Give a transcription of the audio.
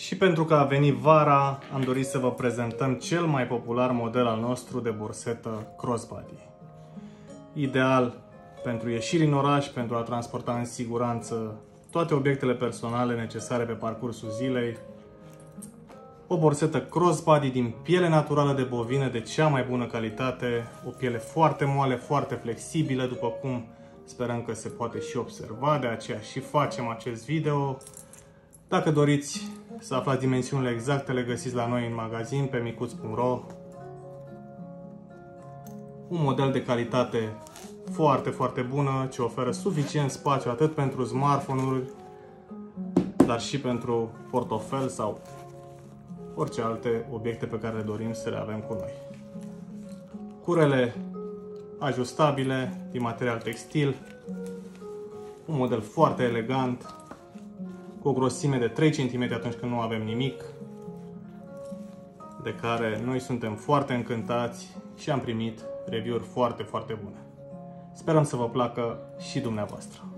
Și pentru că a venit vara, am dorit să vă prezentăm cel mai popular model al nostru de borsetă crossbody. Ideal pentru ieșiri în oraș, pentru a transporta în siguranță toate obiectele personale necesare pe parcursul zilei. O borsetă crossbody din piele naturală de bovină de cea mai bună calitate, o piele foarte moale, foarte flexibilă, după cum sperăm că se poate și observa, de aceea și facem acest video. Dacă doriți să aflați dimensiunile exacte, le găsiți la noi în magazin pe micuț.ro. Un model de calitate foarte, foarte bună, ce oferă suficient spațiu atât pentru smartphone-uri, dar și pentru portofel sau orice alte obiecte pe care le dorim să le avem cu noi. Curele ajustabile din material textil, un model foarte elegant, cu o grosime de 3 cm atunci când nu avem nimic, de care noi suntem foarte încântați și am primit review-uri foarte, foarte bune. Sperăm să vă placă și dumneavoastră.